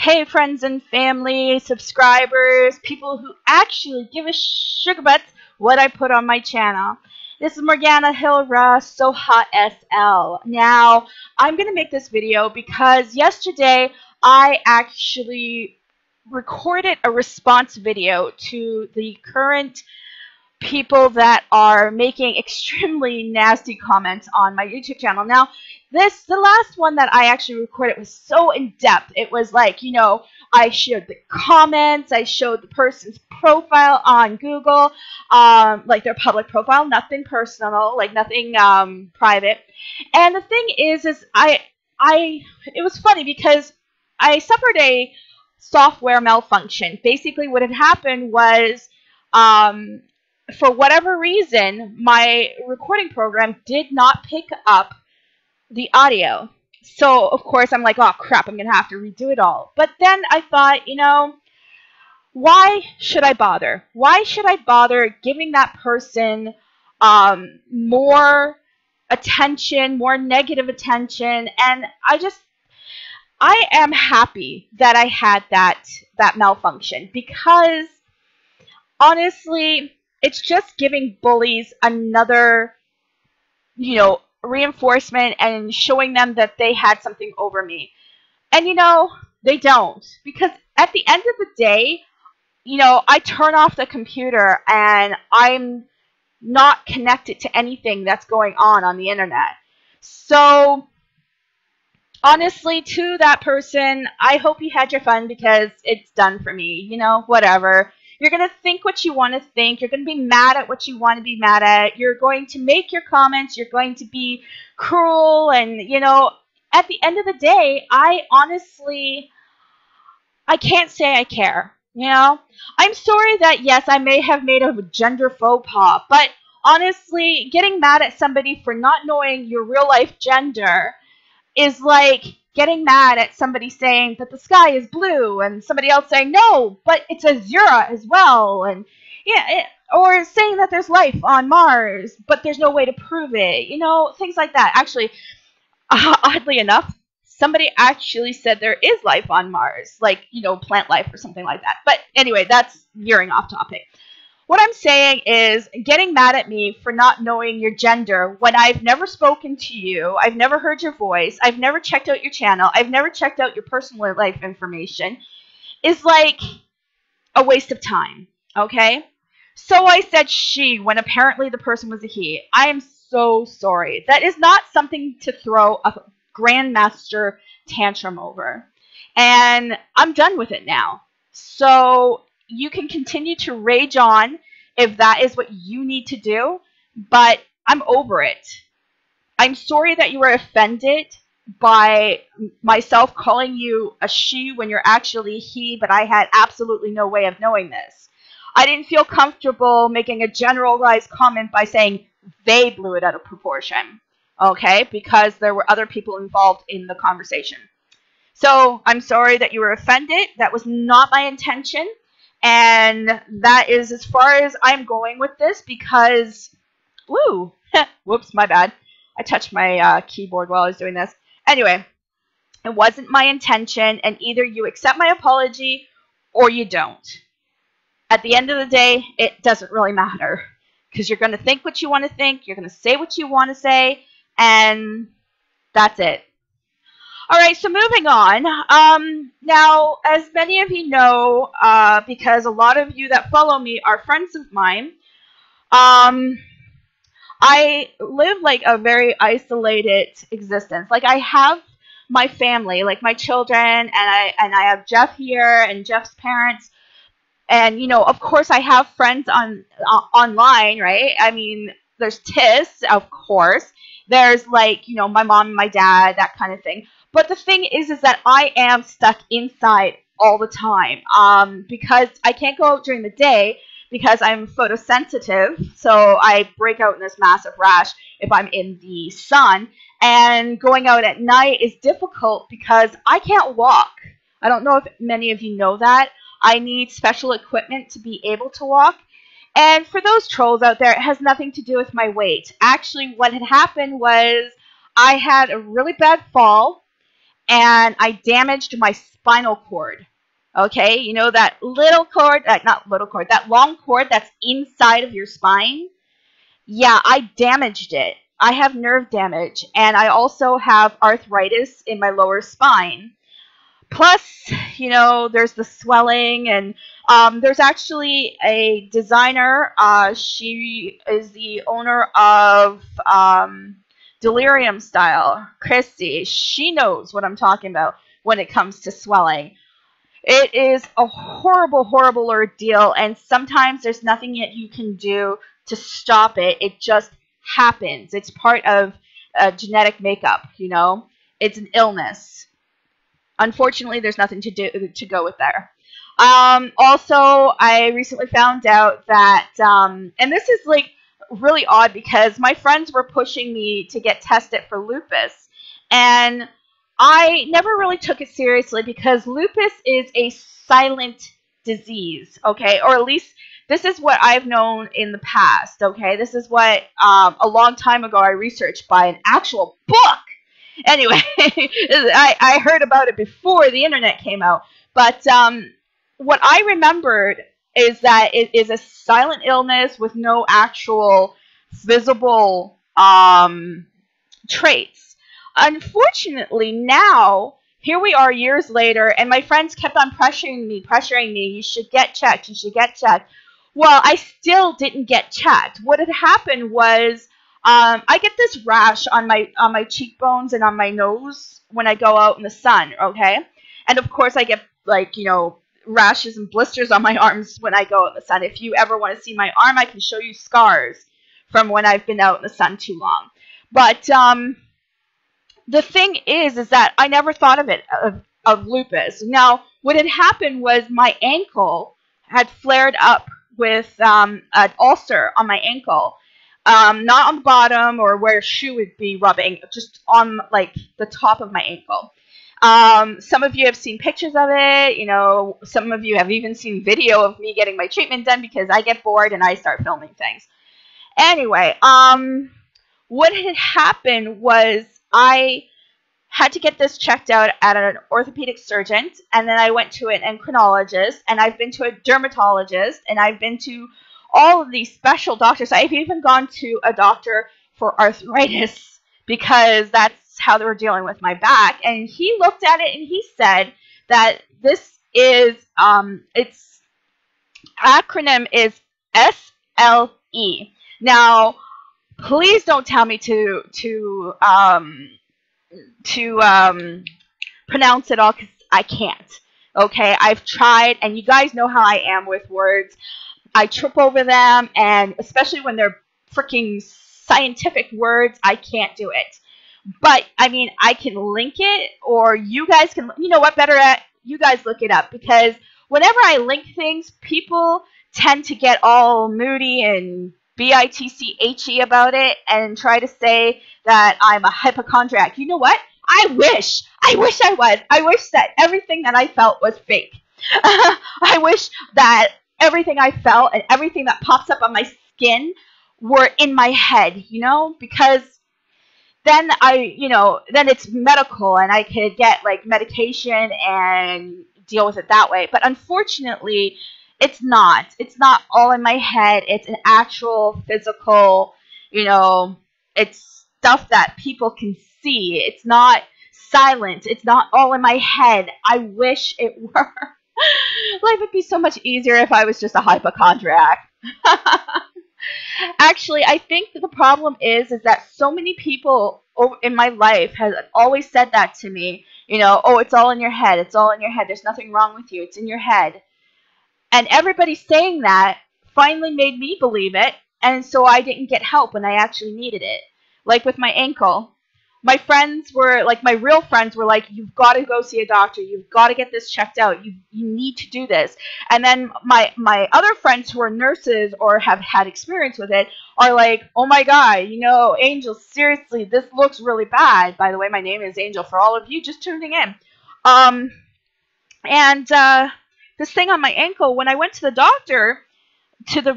Hey friends and family, subscribers, people who actually give a sugar butts what I put on my channel. This is Morgana Hilra, So Hawt SL. Now, I'm going to make this video because yesterday I actually recorded a response video to the current people that are making extremely nasty comments on my YouTube channel. Now, the last one that I actually recorded was so in-depth. It was like, you know, I shared the comments, I showed the person's profile on Google, like their public profile, nothing personal, like nothing private. And the thing is it was funny because I suffered a software malfunction. Basically what had happened was, for whatever reason, my recording program did not pick up the audio. So of course I'm like, oh crap, I'm gonna have to redo it all. But then I thought, you know, why should I bother? Why should I bother giving that person more attention, more negative attention? And I am happy that I had that malfunction, because honestly it's just giving bullies another, you know, reinforcement and showing them that they had something over me. And you know, they don't, because at the end of the day, you know, I turn off the computer and I'm not connected to anything that's going on the internet. So honestly, to that person, I hope you had your fun, because it's done for me. You know, whatever. You're going to think what you want to think. You're going to be mad at what you want to be mad at. You're going to make your comments. You're going to be cruel. And, you know, at the end of the day, I honestly, I can't say I care. You know, I'm sorry that, yes, I may have made a gender faux pas. But honestly, getting mad at somebody for not knowing your real life gender is like getting mad at somebody saying that the sky is blue and somebody else saying, no, but it's Azura as well. And yeah, or saying that there's life on Mars, but there's no way to prove it. You know, things like that. Actually, oddly enough, somebody actually said there is life on Mars, like, you know, plant life or something like that. But anyway, that's veering off topic. What I'm saying is, getting mad at me for not knowing your gender when I've never spoken to you, I've never heard your voice, I've never checked out your channel, I've never checked out your personal life information, is like a waste of time, okay? So I said she when apparently the person was a he. I am so sorry. That is not something to throw a grandmaster tantrum over. And I'm done with it now. So you can continue to rage on if that is what you need to do, but I'm over it. I'm sorry that you were offended by myself calling you a she when you're actually he, but I had absolutely no way of knowing this. I didn't feel comfortable making a generalized comment by saying they blew it out of proportion, okay, because there were other people involved in the conversation. So I'm sorry that you were offended. That was not my intention. And that is as far as I'm going with this, because, woo, whoops, my bad. I touched my keyboard while I was doing this. Anyway, it wasn't my intention, and either you accept my apology or you don't. At the end of the day, it doesn't really matter, because you're going to think what you want to think, you're going to say what you want to say, and that's it. All right, so moving on. Now, as many of you know, because a lot of you that follow me are friends of mine, I live like a very isolated existence. Like, I have my family, like my children, and I have Jeff here and Jeff's parents. And, you know, of course I have friends online, right? I mean, there's TIS, of course. There's, like, you know, my mom and my dad, that kind of thing. But the thing is that I am stuck inside all the time, because I can't go out during the day because I'm photosensitive. So I break out in this massive rash if I'm in the sun. And going out at night is difficult because I can't walk. I don't know if many of you know that. I need special equipment to be able to walk. And for those trolls out there, it has nothing to do with my weight. Actually, what had happened was I had a really bad fall, and I damaged my spinal cord. Okay, you know that little cord, not little cord, that long cord that's inside of your spine? Yeah, I damaged it. I have nerve damage, and I also have arthritis in my lower spine. Plus, you know, there's the swelling, and there's actually a designer. She is the owner of Delirium Style, Christy. She knows what I'm talking about when it comes to swelling. It is a horrible, horrible ordeal, and sometimes there's nothing that you can do to stop it. It just happens. It's part of genetic makeup, you know. It's an illness. Unfortunately, there's nothing to do to go with there. Also, I recently found out that, and this is like really odd because my friends were pushing me to get tested for lupus, and I never really took it seriously because lupus is a silent disease, okay? Or at least this is what I've known in the past, okay? This is what a long time ago I researched by an actual book. Anyway, I heard about it before the internet came out. But what I remembered is that it is a silent illness with no actual visible traits. Unfortunately, now, here we are years later, and my friends kept on pressuring me, you should get checked, you should get checked. Well, I still didn't get checked. What had happened was, I get this rash on my cheekbones and on my nose when I go out in the sun, okay? And of course I get, like, you know, rashes and blisters on my arms when I go out in the sun. If you ever want to see my arm, I can show you scars from when I've been out in the sun too long. But the thing is that I never thought of it, of lupus. Now, what had happened was my ankle had flared up with an ulcer on my ankle. Not on the bottom or where a shoe would be rubbing, just on, like, the top of my ankle. Some of you have seen pictures of it, you know, some of you have even seen video of me getting my treatment done because I get bored and I start filming things. Anyway, what had happened was I had to get this checked out at an orthopedic surgeon, and then I went to an endocrinologist, and I've been to a dermatologist, and I've been to all of these special doctors. I've even gone to a doctor for arthritis because that's how they were dealing with my back. And he looked at it and he said that this is, its acronym is SLE. Now, please don't tell me to pronounce it all because I can't. Okay, I've tried, and you guys know how I am with words. I trip over them, and especially when they're freaking scientific words, I can't do it. But, I mean, I can link it, or you guys can, you know what, better at, you guys look it up, because whenever I link things, people tend to get all moody and bitche about it, and try to say that I'm a hypochondriac. You know what? I wish I was. I wish that everything that I felt was fake. I wish that everything I felt and everything that pops up on my skin were in my head, you know, because then I, you know, then it's medical and I could get, like, medication and deal with it that way. But unfortunately, it's not. It's not all in my head. It's an actual physical, you know, it's stuff that people can see. It's not silent. It's not all in my head. I wish it were. Life would be so much easier if I was just a hypochondriac. Actually, I think that the problem is that so many people in my life have always said that to me. You know, oh, it's all in your head. It's all in your head. There's nothing wrong with you. It's in your head. And everybody saying that finally made me believe it, and so I didn't get help when I actually needed it. Like with my ankle. My friends were, like, my real friends were like, you've got to go see a doctor. You've got to get this checked out. You need to do this. And then my other friends who are nurses or have had experience with it are like, oh, my God, you know, Angel, seriously, this looks really bad. By the way, my name is Angel for all of you just tuning in. This thing on my ankle, when I went to the doctor, to the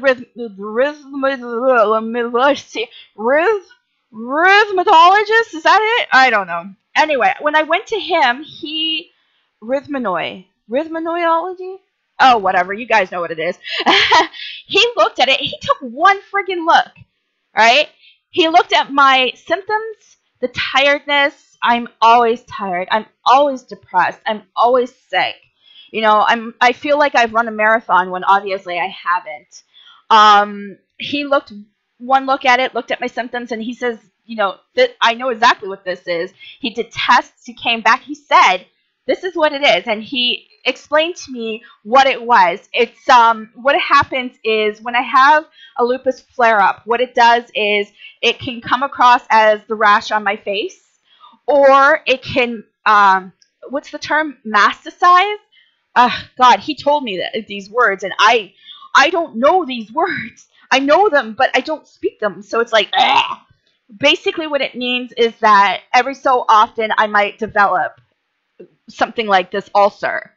rhythmatologist, is that it? I don't know. Anyway, when I went to him, he rhythmnoiology. Oh, whatever. You guys know what it is. He looked at it. He took one friggin' look, right? He looked at my symptoms, the tiredness. I'm always tired. I'm always depressed. I'm always sick. You know, I feel like I've run a marathon when obviously I haven't. He looked one look at it, looked at my symptoms, and he says, you know, I know exactly what this is. He did tests. He came back. He said, this is what it is. And he explained to me what it was. It's what happens is when I have a lupus flare-up, what it does is it can come across as the rash on my face, or it can, what's the term, masticize? God, he told me these words, and I don't know these words. I know them, but I don't speak them. So it's like, ugh. Basically what it means is that every so often I might develop something like this ulcer,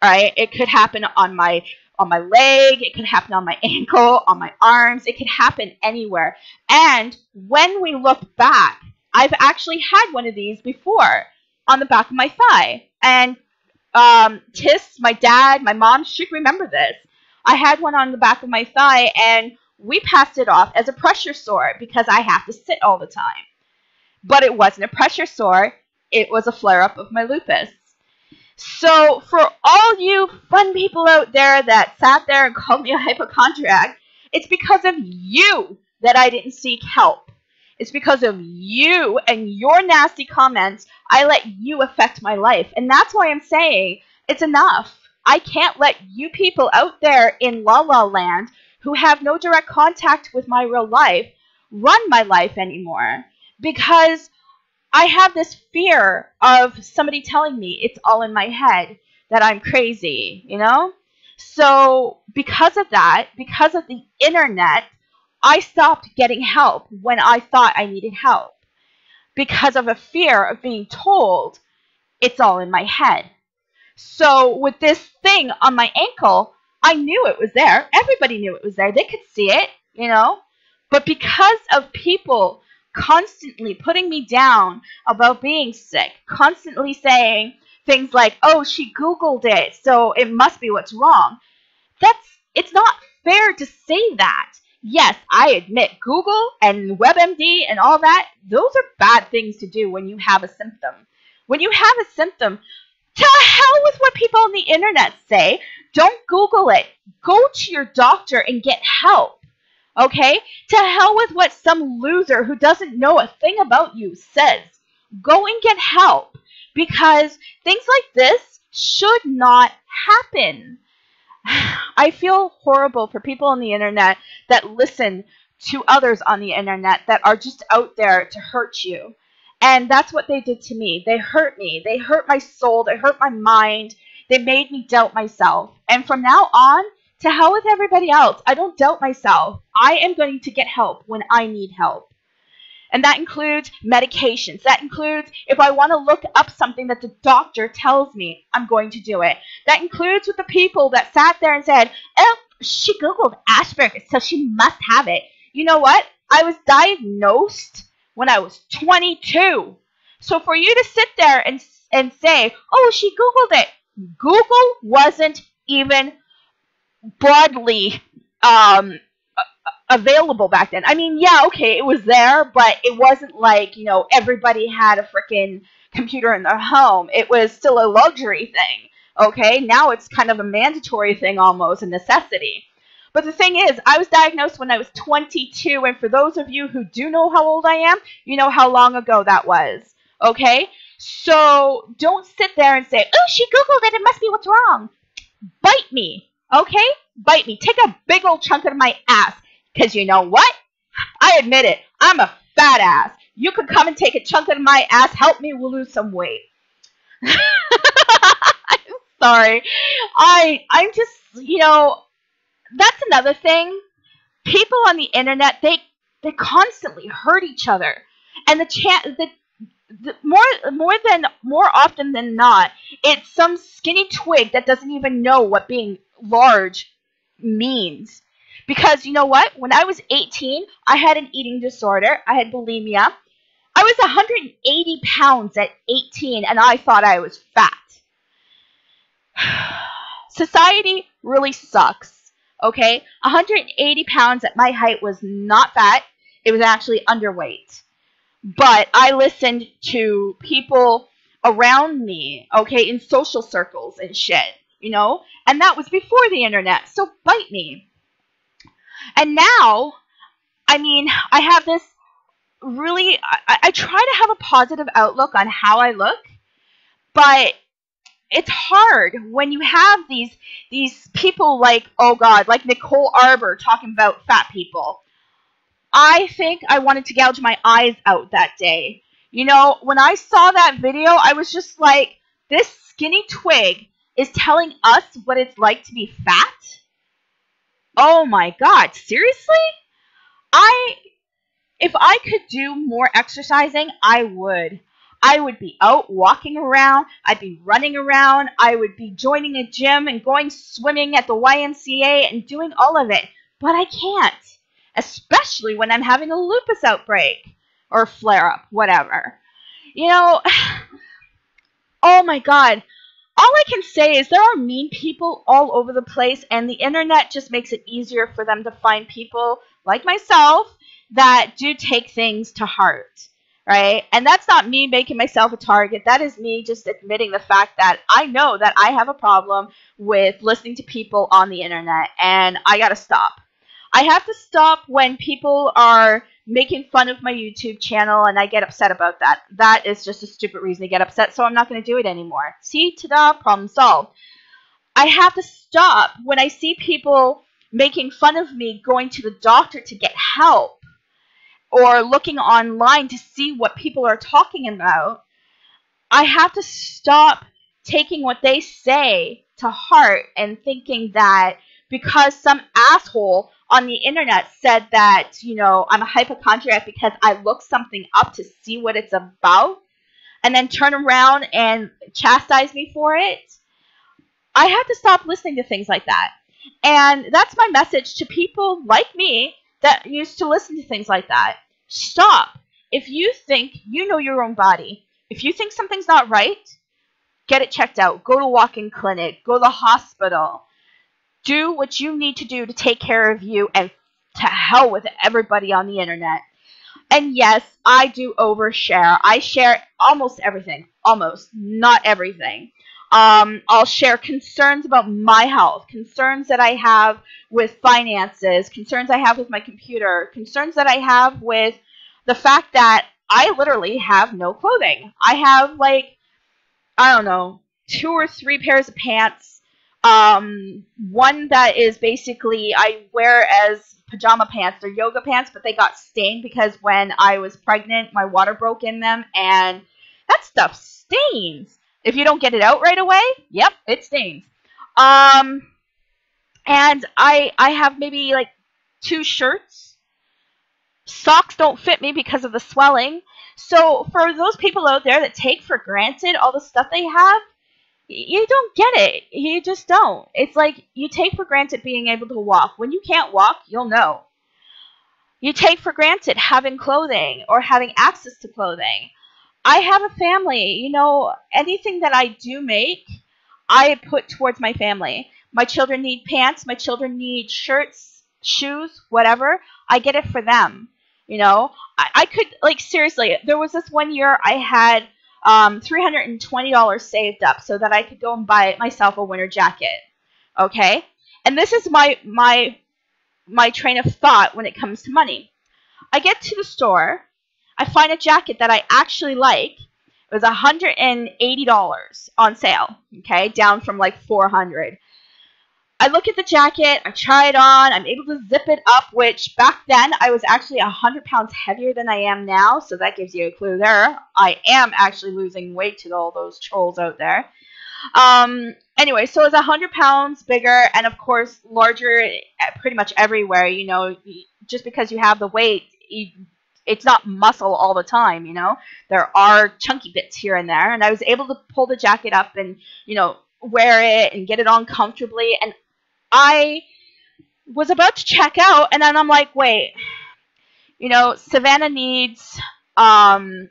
right? It could happen on my leg, it could happen on my ankle, on my arms, it could happen anywhere. And when we look back, I've actually had one of these before on the back of my thigh. And TIS, my dad, my mom should remember this. I had one on the back of my thigh, and we passed it off as a pressure sore because I have to sit all the time. But it wasn't a pressure sore. It was a flare-up of my lupus. So for all you fun people out there that sat there and called me a hypochondriac, it's because of you that I didn't seek help. It's because of you and your nasty comments, I let you affect my life. And that's why I'm saying it's enough. I can't let you people out there in La La Land who have no direct contact with my real life run my life anymore, because I have this fear of somebody telling me it's all in my head, that I'm crazy, you know? So because of that, because of the internet, I stopped getting help when I thought I needed help, because of a fear of being told it's all in my head. So with this thing on my ankle, I knew it was there. Everybody knew it was there. They could see it, you know? But because of people constantly putting me down about being sick, constantly saying things like, oh, she Googled it, so it must be what's wrong. It's not fair to say that. Yes, I admit Google and WebMD and all that, those are bad things to do when you have a symptom. When you have a symptom, to hell with what people on the internet say. Don't Google it. Go to your doctor and get help. Okay? To hell with what some loser who doesn't know a thing about you says. Go and get help, because things like this should not happen. I feel horrible for people on the internet that listen to others on the internet that are just out there to hurt you. And that's what they did to me. They hurt me. They hurt my soul. They hurt my mind. They made me doubt myself. And from now on, to hell with everybody else. I don't doubt myself. I am going to get help when I need help. And that includes medications. That includes if I want to look up something that the doctor tells me, I'm going to do it. That includes with the people that sat there and said, oh, she Googled Asperger's, so she must have it. You know what? I was diagnosed when I was 22. So for you to sit there and say, oh, she Googled it. Google wasn't even broadly available back then. I mean, yeah, okay, it was there, but it wasn't like, you know, everybody had a freaking computer in their home. It was still a luxury thing, okay? Now it's kind of a mandatory thing almost, a necessity. But the thing is, I was diagnosed when I was 22, and for those of you who do know how old I am, you know how long ago that was, okay? So don't sit there and say, oh, she Googled it, it must be what's wrong. Bite me. Okay? Bite me. Take a big old chunk out of my ass. Because you know what? I admit it. I'm a fat ass. You could come and take a chunk out of my ass. Help me. We'll lose some weight. I'm sorry. I'm just, you know, that's another thing. People on the internet, they constantly hurt each other. And more often than not, it's some skinny twig that doesn't even know what being large means. Because you know what? When I was 18, I had an eating disorder. I had bulimia. I I was 180 pounds at 18, and I thought I was fat. Society really sucks, okay? 180 pounds at my height was not fat. It was actually underweight. But I listened to people around me, okay, in social circles and shit, you know? And that was before the internet, so bite me. And now, I mean, I have this really, I try to have a positive outlook on how I look, but it's hard when you have these people like, oh God, like Nicole Arbour talking about fat people. I think I wanted to gouge my eyes out that day. You know, when I saw that video, I was just like, this skinny twig is telling us what it's like to be fat? Oh my God, seriously? If I could do more exercising, I would. I would be out walking around. I'd be running around. I would be joining a gym and going swimming at the YMCA and doing all of it. But I can't, especially when I'm having a lupus outbreak or flare-up, whatever. You know, oh my God. All I can say is there are mean people all over the place, and the internet just makes it easier for them to find people like myself that do take things to heart, right? And that's not me making myself a target. That is me just admitting the fact that I know that I have a problem with listening to people on the internet, and I gotta stop. I have to stop when people are making fun of my YouTube channel, and I get upset about that. That is just a stupid reason to get upset, so I'm not going to do it anymore. See? Ta-da, problem solved. I have to stop when I see people making fun of me going to the doctor to get help, or looking online to see what people are talking about. I have to stop taking what they say to heart and thinking that because some asshole on the internet said that, you know, I'm a hypochondriac because I look something up to see what it's about, and then turn around and chastise me for it. I have to stop listening to things like that. And that's my message to people like me that used to listen to things like that. Stop. If you think you know your own body, if you think something's not right, get it checked out. Go to a walk-in clinic. Go to the hospital. Do what you need to do to take care of you, and to hell with everybody on the internet. And yes, I do overshare. I share almost everything. Almost. Not everything. I'll share concerns about my health, concerns that I have with finances, concerns I have with my computer, concerns that I have with the fact that I literally have no clothing. I have, like, I don't know, 2 or 3 pairs of pants. One that is basically I wear as pajama pants. They're yoga pants, but they got stained because when I was pregnant, my water broke in them, and that stuff stains. If you don't get it out right away, yep, it stains. And I have maybe like 2 shirts. Socks don't fit me because of the swelling. So for those people out there that take for granted all the stuff they have, you don't get it. You just don't. It's like you take for granted being able to walk. When you can't walk, you'll know. You take for granted having clothing or having access to clothing. I have a family. You know, anything that I do make, I put towards my family. My children need pants. My children need shirts, shoes, whatever. I get it for them. You know, I could, like, seriously, there was this one year I had $320 saved up so that I could go and buy myself a winter jacket, okay? And this is my train of thought when it comes to money. I get to the store, I find a jacket that I actually like. It was $180 on sale, okay, down from like $400. I look at the jacket, I try it on, I'm able to zip it up, which back then I was actually 100 pounds heavier than I am now, so that gives you a clue there. I am actually losing weight to all those trolls out there. Anyway, so it's 100 pounds bigger, and of course larger pretty much everywhere, you know, just because you have the weight, it's not muscle all the time, you know. There are chunky bits here and there, and I was able to pull the jacket up and, you know, wear it and get it on comfortably, and I was about to check out, and then I'm like, wait, you know, Savannah needs Savannah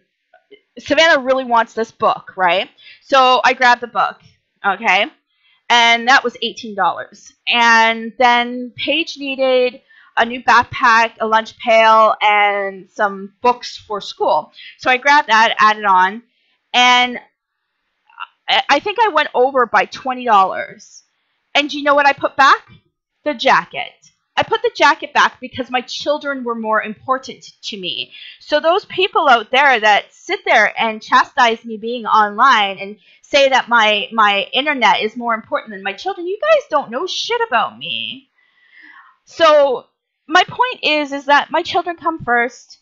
really wants this book, right? So I grabbed the book, okay? And that was $18. And then Paige needed a new backpack, a lunch pail, and some books for school. So I grabbed that, added on, and I think I went over by $20. And do you know what I put back? The jacket. I put the jacket back because my children were more important to me. So those people out there that sit there and chastise me being online and say that my internet is more important than my children, you guys don't know shit about me. So my point is that my children come first.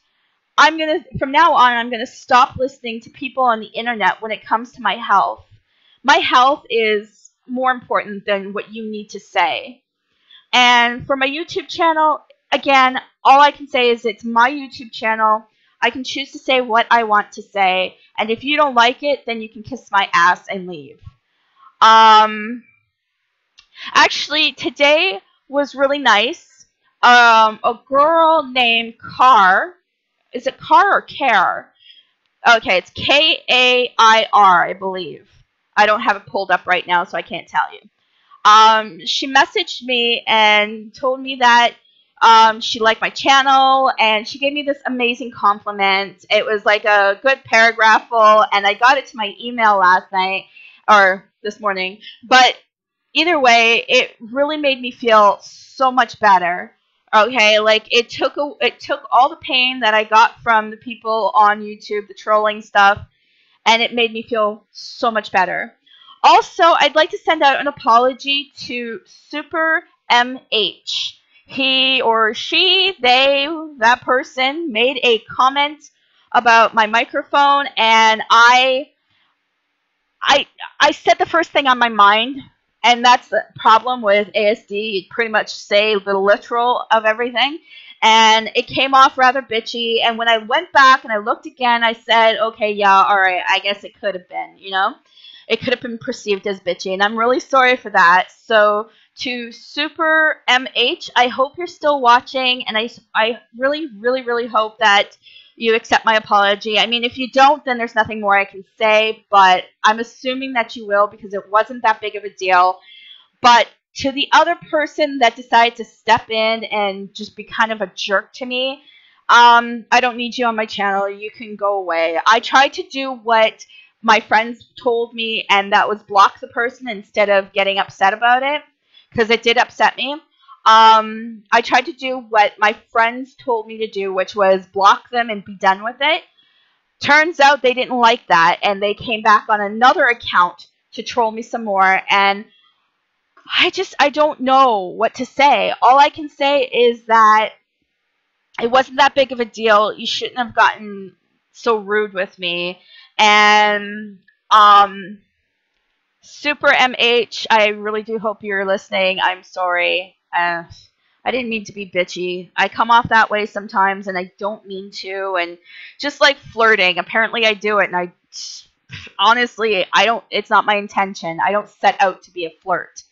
From now on, I'm going to stop listening to people on the internet when it comes to my health. My health is more important than what you need to say. And for my YouTube channel, again, all I can say is it's my YouTube channel. I can choose to say what I want to say. And if you don't like it, then you can kiss my ass and leave. Actually, today was really nice. A girl named Car. Is it Car or Care? Okay, it's K-A-I-R, I believe. I don't have it pulled up right now, so I can't tell you. She messaged me and told me that she liked my channel, and she gave me this amazing compliment. It was like a good paragraph full, and I got it to my email last night, or this morning. But either way, it really made me feel so much better. Okay, like it took all the pain that I got from the people on YouTube, the trolling stuff, and it made me feel so much better. Also, I'd like to send out an apology to Super MH. He or she, they, that person made a comment about my microphone, and I said the first thing on my mind, and that's the problem with ASD. You pretty much say the literal of everything, and it came off rather bitchy. And when I went back and I looked again, I said, okay, yeah, all right, I guess it could have been, you know? It could have been perceived as bitchy, and I'm really sorry for that. So to Super MH, I hope you're still watching, and I really, really, really hope that you accept my apology. I mean, if you don't, then there's nothing more I can say, but I'm assuming that you will because it wasn't that big of a deal. But to the other person that decided to step in and just be kind of a jerk to me, I don't need you on my channel. You can go away. I tried to do what my friends told me, and that was block the person instead of getting upset about it, because it did upset me. I tried to do what my friends told me to do, which was block them and be done with it. Turns out they didn't like that, and they came back on another account to troll me some more, and I don't know what to say. All I can say is that it wasn't that big of a deal. You shouldn't have gotten so rude with me. And Super MH, I really do hope you're listening. I'm sorry. I didn't mean to be bitchy. I come off that way sometimes, and I don't mean to. And just like flirting, apparently I do it, and honestly, I don't. It's not my intention. I don't set out to be a flirt.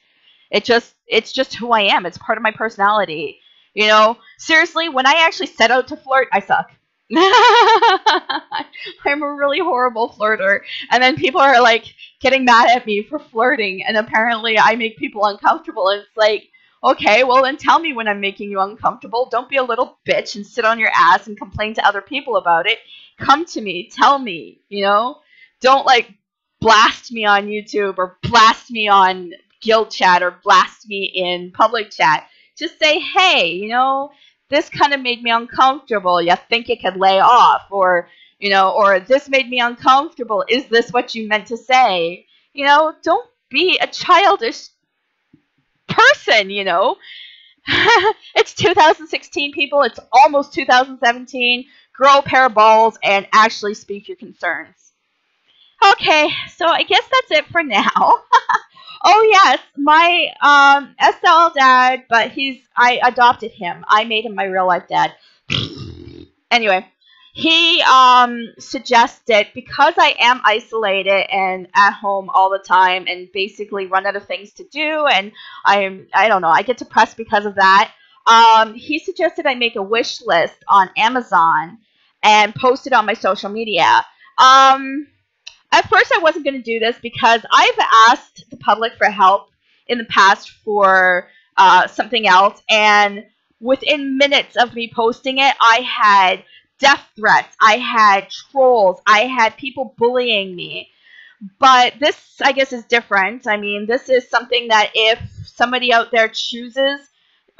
It's just who I am. It's part of my personality. You know, seriously, when I actually set out to flirt, I suck. I'm a really horrible flirter, and then people are like getting mad at me for flirting, and apparently I make people uncomfortable. It's like, okay, well then tell me when I'm making you uncomfortable. Don't be a little bitch and sit on your ass and complain to other people about it. Come to me, tell me, you know. Don't like blast me on YouTube or blast me on guild chat or blast me in public chat. Just say, hey, you know, this kind of made me uncomfortable. You think it could lay off? Or, you know, or this made me uncomfortable. Is this what you meant to say? You know, don't be a childish person, you know. It's 2016, people. It's almost 2017. Grow a pair of balls and actually speak your concerns. Okay, so I guess that's it for now. Oh, yes, my SL dad, but I adopted him. I made him my real-life dad. Anyway, he suggested, because I am isolated and at home all the time and basically run out of things to do, and I don't know, I get depressed because of that, he suggested I make a wish list on Amazon. and posted on my social media. At first, I wasn't going to do this because I've asked the public for help in the past for something else, and within minutes of me posting it, I had death threats, I had trolls, I had people bullying me. But this, I guess, is different. I mean, this is something that if somebody out there chooses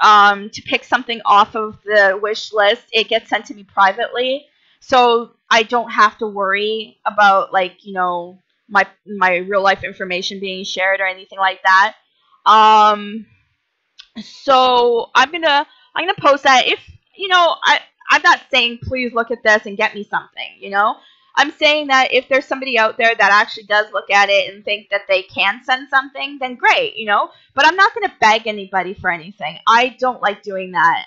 to pick something off of the wish list, it gets sent to me privately. So I don't have to worry about, like, you know, my real life information being shared or anything like that. So I'm gonna post that. If, you know, I'm not saying please look at this and get me something, you know. I'm saying that if there's somebody out there that actually does look at it and think that they can send something, then great, you know. But I'm not going to beg anybody for anything. I don't like doing that.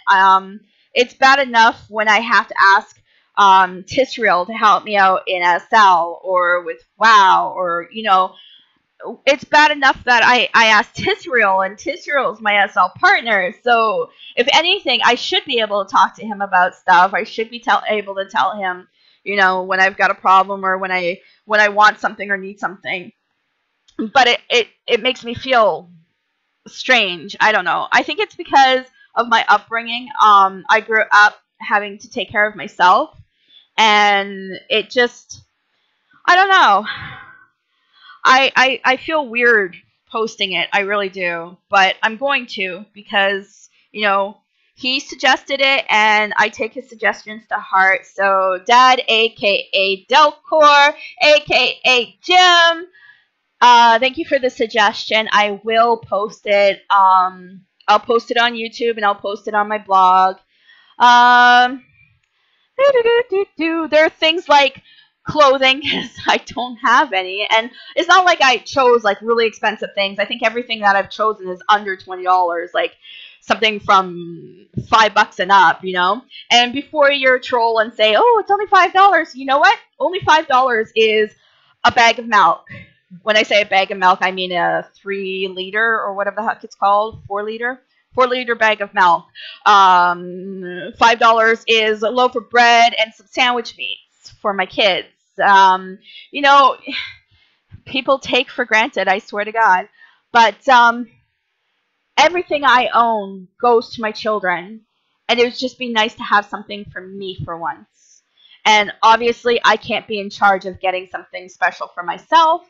It's bad enough when I have to ask Tisrael to help me out in SL or with WOW, or, you know, it's bad enough that I asked Tisrael, and Tisrael's my SL partner. So if anything, I should be able to talk to him about stuff. I should be able to tell him, you know, when I've got a problem or when I want something or need something. But it makes me feel strange. I don't know. I think it's because of my upbringing. I grew up having to take care of myself, and it just, I don't know. I feel weird posting it. I really do. But I'm going to, because, you know, he suggested it, and I take his suggestions to heart. So Dad, a.k.a. Delcor, a.k.a. Jim, thank you for the suggestion. I will post it. I'll post it on YouTube, and I'll post it on my blog. There are things like clothing, because I don't have any. And it's not like I chose, like, really expensive things. I think everything that I've chosen is under $20. Like, something from $5 and up, you know. And before you're a troll and say, oh, it's only $5, you know what? Only $5 is a bag of milk. When I say a bag of milk, I mean a 3-liter or whatever the heck it's called, 4-liter. 4-liter bag of milk. $5 is a loaf of bread and some sandwich meats for my kids. You know, people take for granted, I swear to God. But, everything I own goes to my children, and it would just be nice to have something for me for once. And obviously, I can't be in charge of getting something special for myself,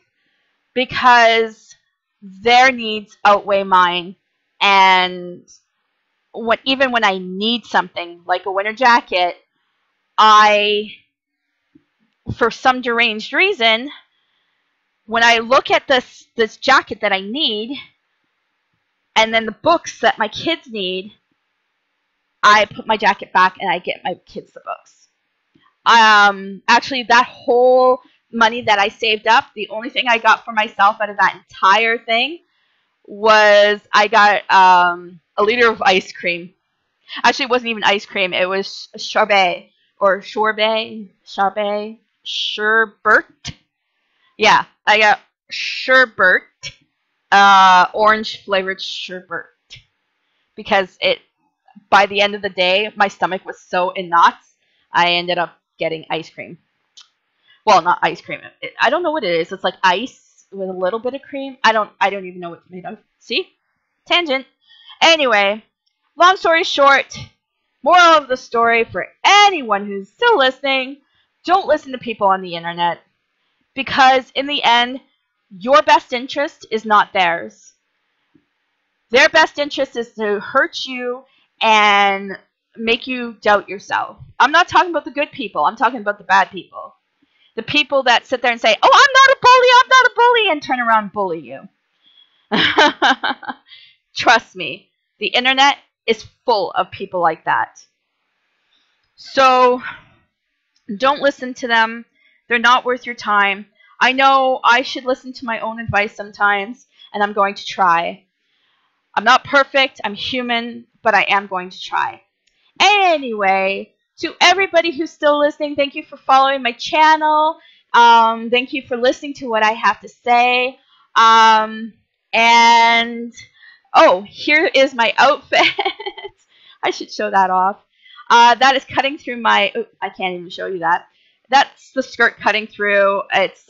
because their needs outweigh mine. And even when I need something, like a winter jacket, I, for some deranged reason, when I look at this jacket that I need, and then the books that my kids need, I put my jacket back and I get my kids the books. Actually, that whole money that I saved up, the only thing I got for myself out of that entire thing was I got a liter of ice cream. Actually, it wasn't even ice cream. It was sherbet. Yeah, I got sherbet. Orange flavored sherbet, because by the end of the day, my stomach was so in knots, I ended up getting ice cream. Well, not ice cream. I don't know what it is. It's like ice with a little bit of cream. I don't even know what it's made of. See? Tangent. Anyway, long story short, moral of the story for anyone who's still listening, don't listen to people on the internet, because in the end, your best interest is not theirs. Their best interest is to hurt you and make you doubt yourself. I'm not talking about the good people. I'm talking about the bad people. The people that sit there and say, oh, I'm not a bully, and turn around and bully you. Trust me, the internet is full of people like that. So don't listen to them. They're not worth your time. I know I should listen to my own advice sometimes, and I'm going to try. I'm not perfect, I'm human, but I am going to try. Anyway, to everybody who's still listening, thank you for following my channel. Thank you for listening to what I have to say. Here is my outfit. I should show that off. That is cutting through my... Oops, I can't even show you that. That's the skirt cutting through. It's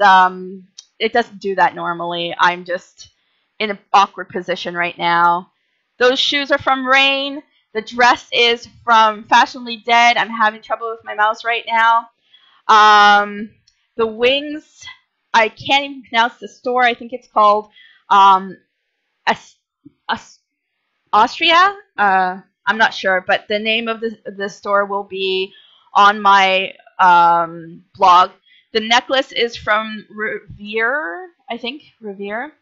it doesn't do that normally. I'm just in an awkward position right now. Those shoes are from Rain. The dress is from Fashionably Dead. I'm having trouble with my mouse right now. The wings, I can't even pronounce the store. I think it's called Austria. I'm not sure, but the name of the store will be on my blog. The necklace is from Revere, I think, Revere.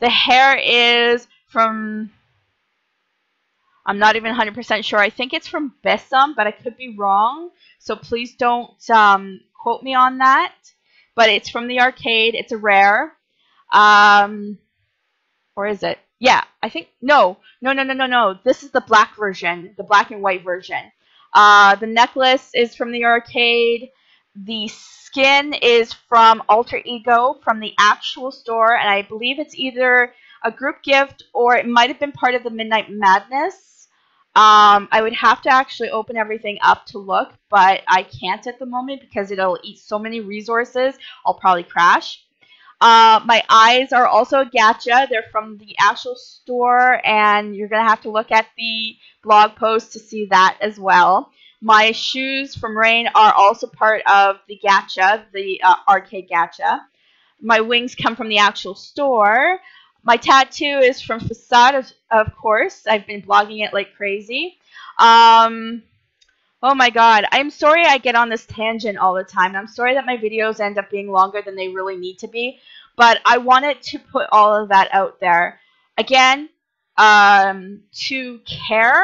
The hair is from, I'm not even 100% sure. I think it's from Bissum, but I could be wrong. So please don't quote me on that. But it's from the arcade. It's a rare. Or is it? Yeah, I think, no. This is the black version, the black and white version. The necklace is from the arcade. The skin is from Alter Ego, from the actual store. And I believe it's either a group gift, or it might have been part of the Midnight Madness. I would have to actually open everything up to look, but I can't at the moment because it'll eat so many resources, I'll probably crash. My eyes are also a gacha. They're from the actual store, and you're going to have to look at the blog post to see that as well. My shoes from Rain are also part of the gacha, the arcade gacha. My wings come from the actual store. My tattoo is from Facade, of course. I've been blogging it like crazy. Oh my god. I'm sorry I get on this tangent all the time. I'm sorry that my videos end up being longer than they really need to be. But I wanted to put all of that out there. Again, to care.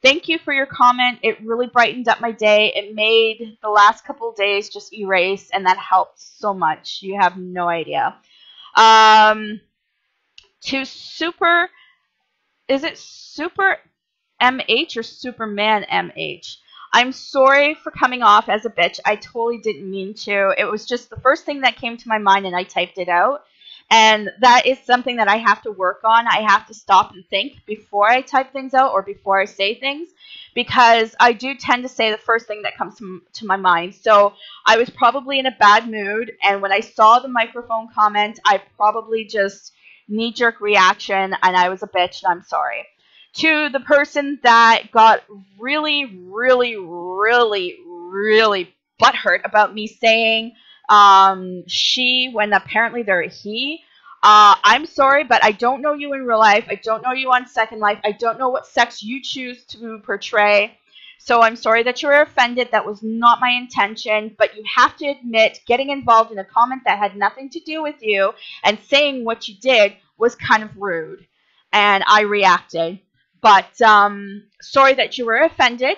Thank you for your comment. It really brightened up my day. It made the last couple of days just erase, and that helped so much. You have no idea. To Super, is it Super MH or Superman MH? I'm sorry for coming off as a bitch. I totally didn't mean to. It was just the first thing that came to my mind and I typed it out. And that is something that I have to work on. I have to stop and think before I type things out or before I say things, because I do tend to say the first thing that comes to my mind. So I was probably in a bad mood, and when I saw the microphone comment, I probably just... knee-jerk reaction, and I was a bitch, and I'm sorry. To the person that got really butthurt about me saying she when apparently they're a he, I'm sorry, but I don't know you in real life. I don't know you on Second Life. I don't know what sex you choose to portray. So I'm sorry that you were offended. That was not my intention, but you have to admit getting involved in a comment that had nothing to do with you and saying what you did was kind of rude, and I reacted. But sorry that you were offended,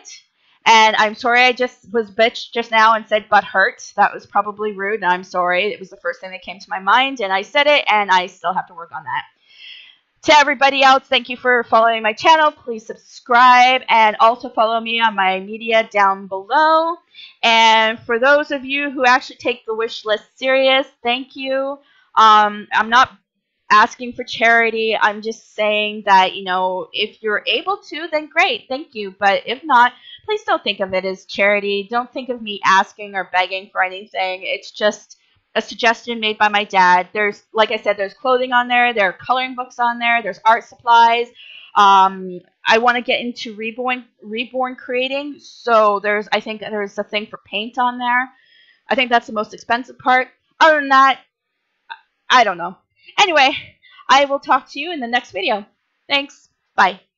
and I'm sorry I just was bitched just now and said butt hurt. That was probably rude, and I'm sorry. It was the first thing that came to my mind, and I said it, and I still have to work on that. To everybody else, thank you for following my channel. Please subscribe and also follow me on my media down below. And for those of you who actually take the wish list serious, thank you. I'm not asking for charity. I'm just saying that, you know, if you're able to, then great. Thank you. But if not, please don't think of it as charity. Don't think of me asking or begging for anything. It's just a suggestion made by my dad. There's, like I said, there's clothing on there. There are coloring books on there. There's art supplies. I want to get into reborn creating. So there's, I think there's a thing for paint on there. I think that's the most expensive part. Other than that, I don't know. Anyway, I will talk to you in the next video. Thanks. Bye.